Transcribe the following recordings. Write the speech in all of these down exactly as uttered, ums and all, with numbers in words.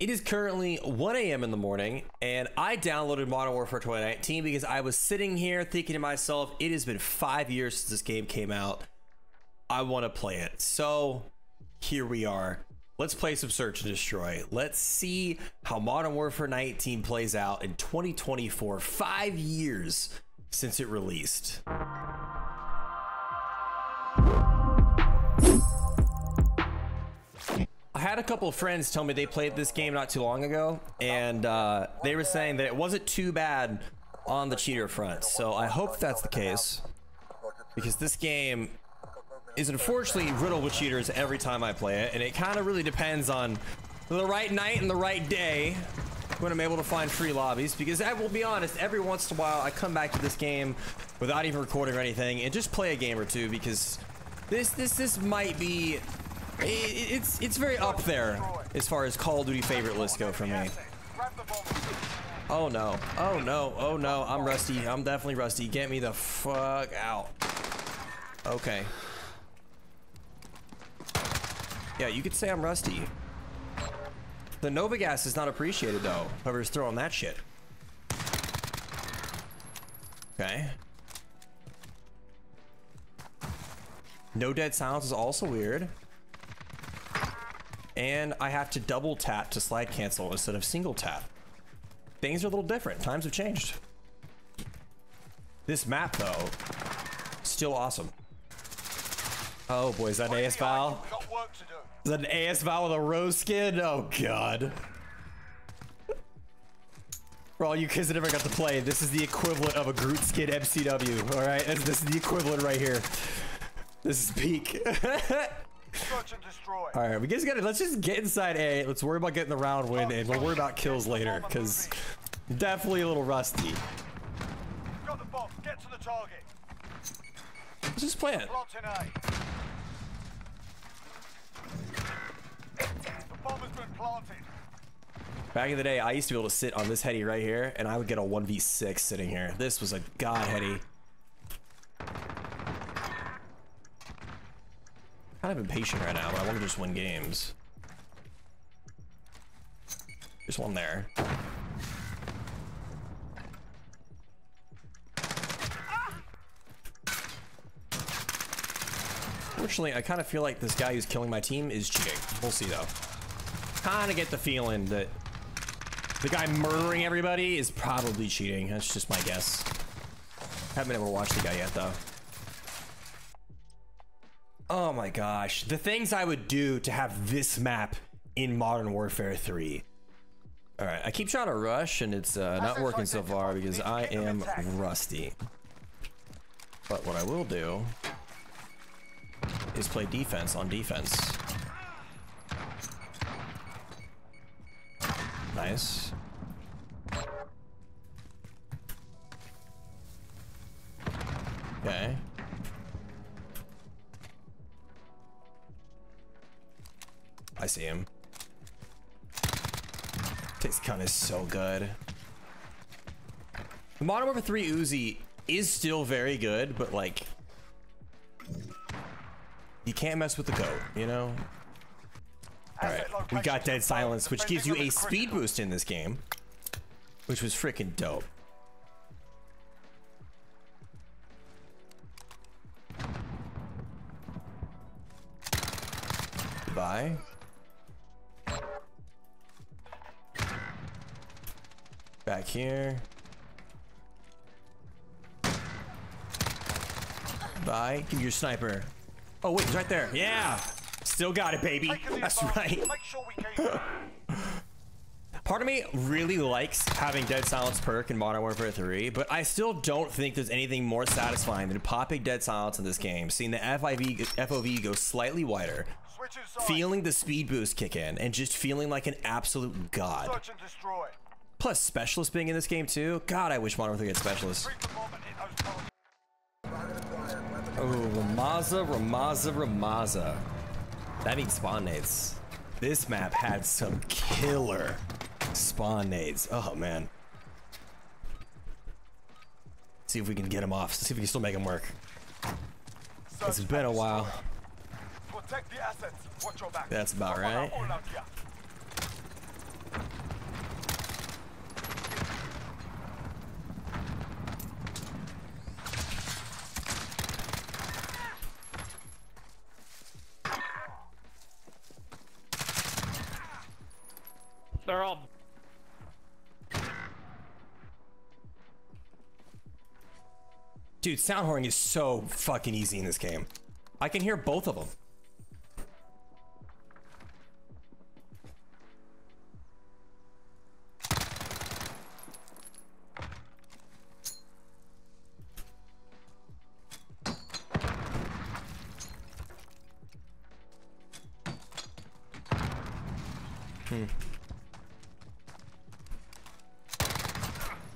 It is currently one A M in the morning, and I downloaded Modern Warfare twenty nineteen because I was sitting here thinking to myself, it has been five years since this game came out. I want to play it. So here we are. Let's play some Search and Destroy. Let's see how Modern Warfare nineteen plays out in twenty twenty-four, five years since it released. I had a couple of friends tell me they played this game not too long ago, and uh, they were saying that it wasn't too bad on the cheater front. So I hope that's the case, because this game is unfortunately riddled with cheaters every time I play it, and it kind of really depends on the right night and the right day when I'm able to find free lobbies. Because I will be honest, every once in a while I come back to this game without even recording or anything and just play a game or two, because this this this might be It's it's very up there as far as Call of Duty favorite lists go for me. Oh no, oh no, oh no, I'm rusty, I'm definitely rusty. Get me the fuck out. Okay. Yeah, you could say I'm rusty. The Nova gas is not appreciated though, whoever's throwing that shit. Okay. No dead silence is also weird. And I have to double tap to slide cancel instead of single tap. Things are a little different. Times have changed. This map, though, still awesome. Oh boy, is that an A S Val? Is that an A S Val with a rose skin? Oh god. For all you kids that never got to play, this is the equivalent of a Groot Skin M C W. All right, this, this is the equivalent right here. This is peak. Search and destroy. All right, we just gotta let's just get inside A. Let's worry about getting the round win, and we'll worry about kills later, because definitely a little rusty. Got the bomb. Get to the target. Let's just play it. The bomb has been planted. Back in the day, I used to be able to sit on this heady right here, and I would get a one v six sitting here. This was a god heady. Kind of impatient right now, but I want to just win games. There's one there. Ah! Fortunately, I kind of feel like this guy who's killing my team is cheating. We'll see though. Kind of get the feeling that the guy murdering everybody is probably cheating. That's just my guess. Haven't been able to watch the guy yet though. Oh my gosh, the things I would do to have this map in Modern Warfare three. All right, I keep trying to rush and it's uh, not working so far because I am rusty. But what I will do is play defense on defense. Nice. Okay. I see him. This gun is so good. The Modern Warfare three Uzi is still very good, but like, you can't mess with the goat, you know? All right, we got dead silence, which gives you a speed boost in this game, which was freaking dope. Goodbye. Back here. Bye. Give me your sniper. Oh wait, it's right there. Yeah. Still got it, baby. That's right. Part of me really likes having Dead Silence perk in Modern Warfare three, but I still don't think there's anything more satisfying than popping Dead Silence in this game, seeing the F I V, F O V go slightly wider, feeling the speed boost kick in, and just feeling like an absolute god. Search and destroy. Plus specialists being in this game too. God, I wish Modern Warfare had specialists. Oh, Ramaza, Ramaza, Ramaza. That means spawn nades. This map had some killer spawn nades. Oh man. Let's see if we can get them off. Let's see if we can still make them work. This has been a while. That's about right. They're all. Dude, sound whoring is so fucking easy in this game. I can hear both of them. Hmm.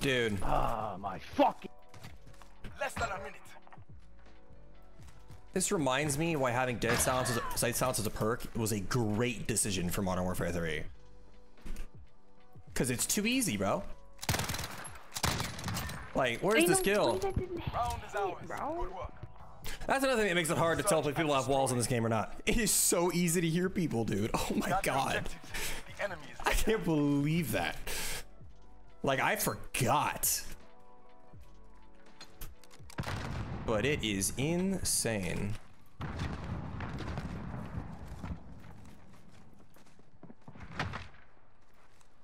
Dude. Ah, my fucking. Less than a minute. This reminds me why having dead silence as a, sight silence as a perk was a great decision for Modern Warfare three. Cause it's too easy, bro. Like, where's the skill? That's another thing that makes it hard to tell if people have walls in this game or not. It is so easy to hear people, dude. Oh my god. I can't believe that. Like, I forgot. But it is insane.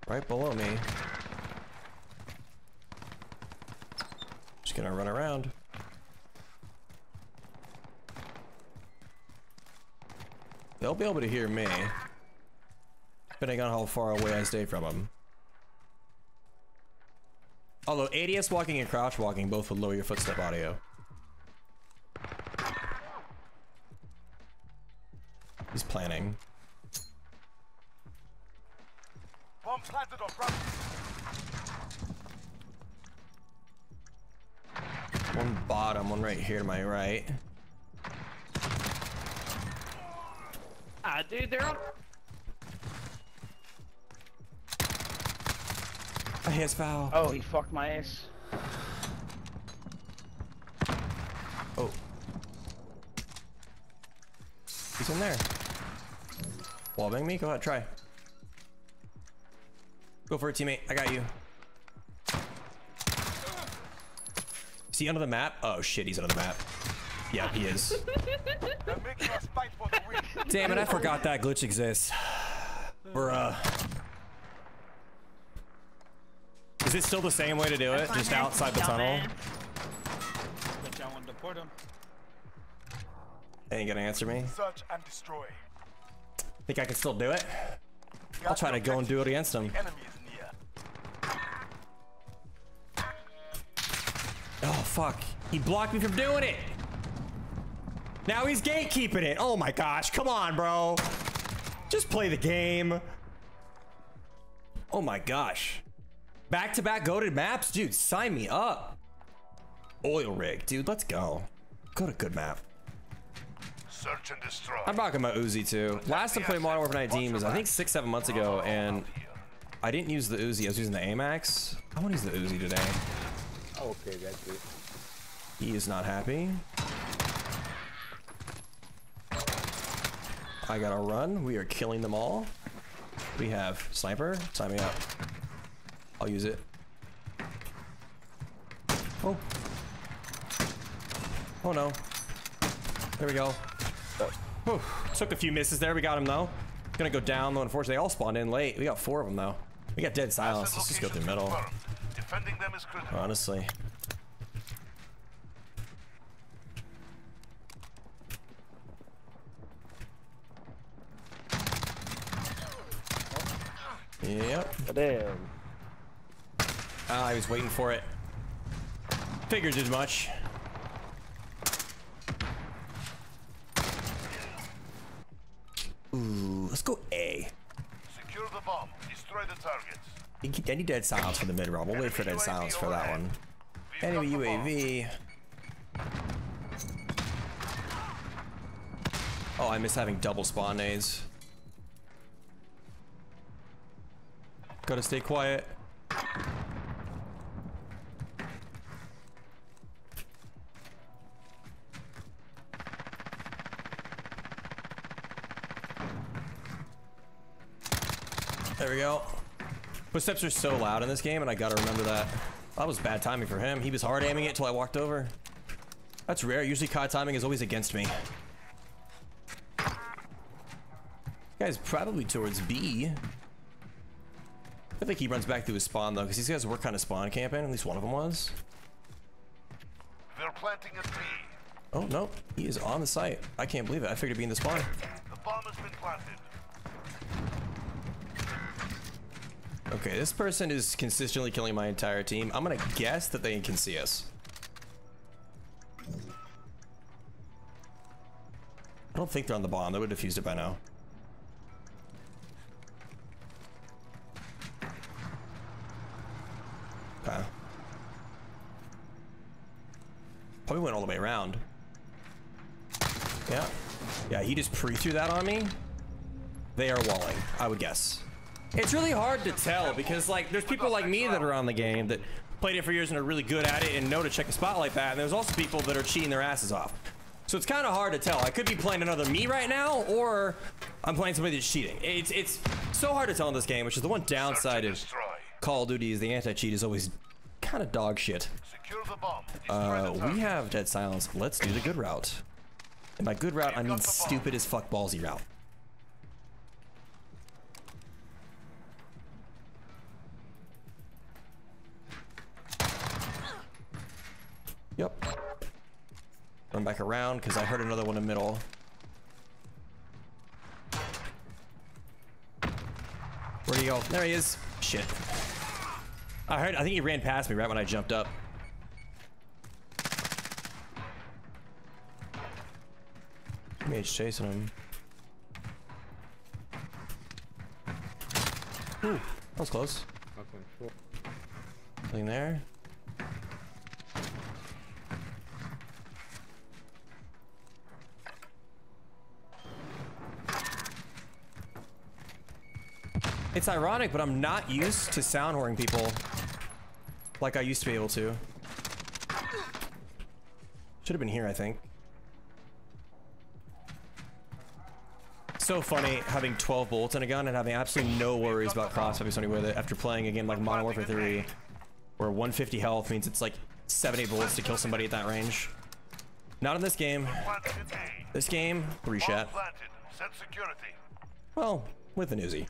Right below me. Just gonna run around. They'll be able to hear me, depending on how far away I stay from them. Although A D S walking and crouch walking both would lower your footstep audio. He's planning. Bomb planted on front. One bottom, one right here to my right. Ah, dude, they're on. Oh, he has foul. Oh, he fucked my ass. Oh. He's in there. Wallbang me? Go ahead, try. Go for it, teammate. I got you. Is he under the map? Oh, shit, he's under the map. Yeah, he is. Damn it, I forgot that glitch exists. Bruh. Is it still the same way to do it? Just outside the tunnel? Ain't gonna answer me. Search and destroy. Think I can still do it? I'll try to go and do it against him. Oh, fuck. He blocked me from doing it. Now he's gatekeeping it. Oh my gosh. Come on, bro. Just play the game. Oh my gosh. Back to back goated maps? Dude, sign me up. Oil rig. Dude, let's go. Go to good map. Search and destroy. I'm rocking my Uzi too. Last time I played Modern Warfare nineteen was I think six, seven months ago, and I didn't use the Uzi. I was using the AMAX. I want to use the Uzi today. Okay, that's it. He is not happy. I gotta run. We are killing them all. We have sniper. Sign me up. I'll use it. Oh. Oh no. There we go. Whew. Took a few misses there. We got him though. Gonna go down though. Unfortunately, they all spawned in late. We got four of them though. We got dead silence. Let's just go through the middle. Defending them is critical. Honestly. Yep. Damn. Ah, I was waiting for it. Figures as much. Ooh, let's go A. Secure the bomb. Destroy the targets. Any dead silence for the mid round. We'll wait for dead silence for that one. Enemy U A V. Oh, I miss having double spawn nades. Gotta stay quiet. There we go. Footsteps are so loud in this game, and I gotta remember that. That was bad timing for him. He was hard aiming it till I walked over. That's rare. Usually, C O D timing is always against me. This guy's probably towards B. I think he runs back to his spawn though, because these guys were kind of spawn camping. At least one of them was. They're planting a tree. Oh no, he is on the site. I can't believe it. I figured he'd be in the spawn. The bomb has been planted. Okay, this person is consistently killing my entire team. I'm gonna guess that they can see us. I don't think they're on the bomb. They would have defused it by now. Okay. Probably went all the way around. Yeah. Yeah, he just pre-threw that on me. They are walling, I would guess. It's really hard to tell because, like, there's people like me that are on the game that played it for years and are really good at it and know to check a spot like that. And there's also people that are cheating their asses off. So it's kind of hard to tell. I could be playing another me right now, or I'm playing somebody that's cheating. It's it's so hard to tell in this game, which is the one downside of Call of Duty is the anti-cheat is always kind of dog shit. Secure the bomb. Uh, we have dead silence. Let's do the good route. And by good route, I mean stupid as fuck ballsy route. Yep. Run back around because I heard another one in the middle. Where'd he go? There he is. Shit. I heard. I think he ran past me right when I jumped up. Mage chasing him. Ooh, that was close. Okay, nothing there. It's ironic, but I'm not used to sound whoring people like I used to be able to. Should have been here, I think. So funny having twelve bolts in a gun and having absolutely no worries about cross-shopping somebody with it after playing a game like Modern Warfare three, where one fifty health means it's like seven, eight bullets to kill somebody at that range. Not in this game. This game, three shot. Well, with an Uzi.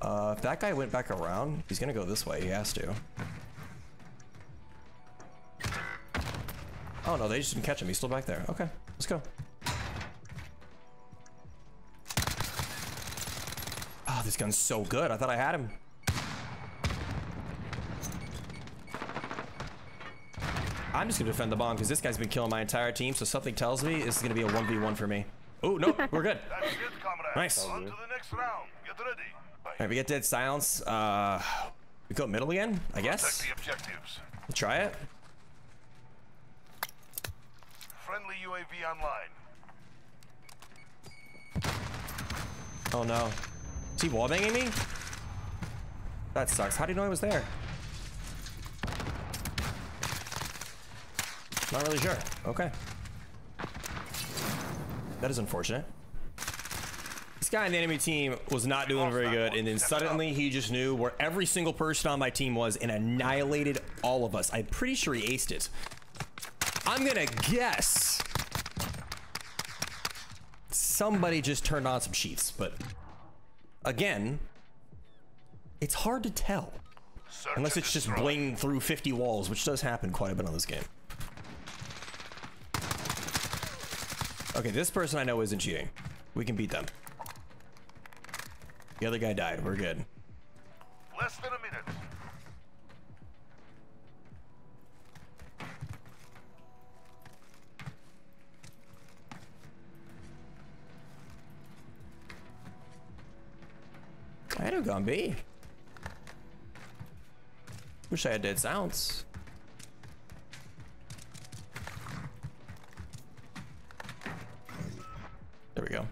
Uh, if that guy went back around, he's gonna go this way. He has to. Oh no, they just didn't catch him. He's still back there. Okay, let's go. Oh, this gun's so good. I thought I had him. I'm just gonna defend the bomb because this guy's been killing my entire team, so something tells me this is gonna be a one v one for me. Oh, no, we're good. That's good, comrade. Nice. On to the next round. Get ready. All right, we get dead silence. Uh, we go middle again, I guess. The objectives. We'll try it. Friendly U A V online. Oh no! Is he wallbanging me? That sucks. How do you know I was there? Not really sure. Okay. That is unfortunate. This guy on the enemy team was not doing very good, and then suddenly he just knew where every single person on my team was and annihilated all of us. I'm pretty sure he aced it. I'm gonna guess somebody just turned on some sheets, but again, it's hard to tell unless it's just bling through fifty walls, which does happen quite a bit on this game. Okay, this person I know isn't cheating. We can beat them. The other guy died. We're good. Less than a minute. I had a gun B. Wish I had dead sounds. There we go.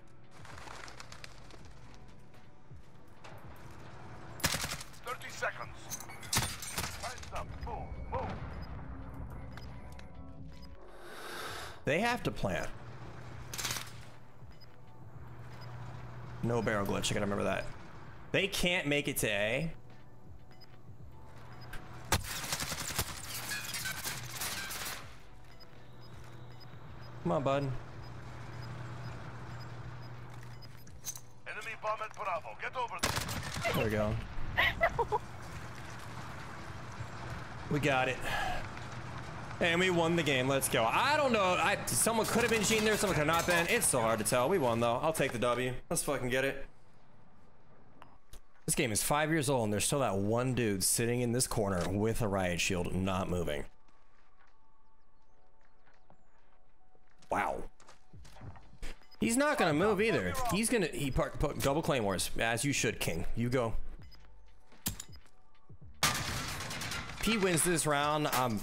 They have to plant. No barrel glitch, I gotta remember that. They can't make it to A. Come on, bud. Enemy bomb at Bravo, get over there. There we go. No. We got it. And we won the game. Let's go. I don't know. I someone could have been cheating there. Someone could have not been. It's so hard to tell. We won though. I'll take the W. Let's fucking get it. This game is five years old, and there's still that one dude sitting in this corner with a riot shield, not moving. Wow. He's not gonna move either. He's gonna he park, park double claymores as you should, King. You go. If he wins this round, I'm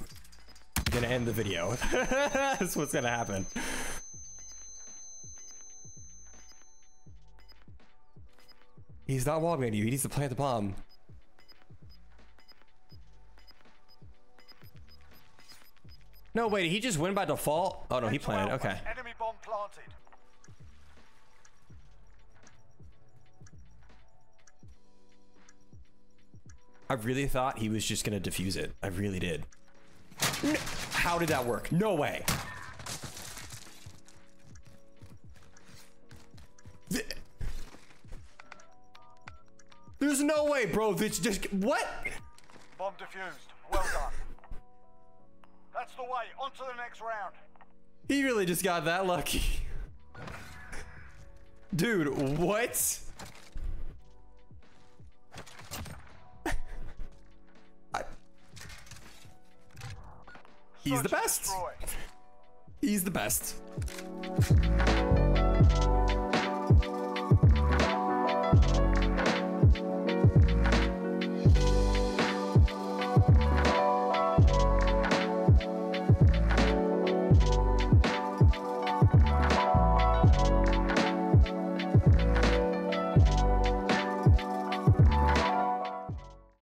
gonna end the video. That's what's gonna happen. He's not walking at you. He needs to plant the bomb. No, wait. Did he just win by default? Oh no, he planted. Okay. Enemy bomb planted. I really thought he was just gonna defuse it. I really did. No. How did that work? No way. There's no way, bro. It's just what? Bomb defused. Well done. That's the way. On to the next round. He really just got that lucky. Dude, what? He's the best. He's the best.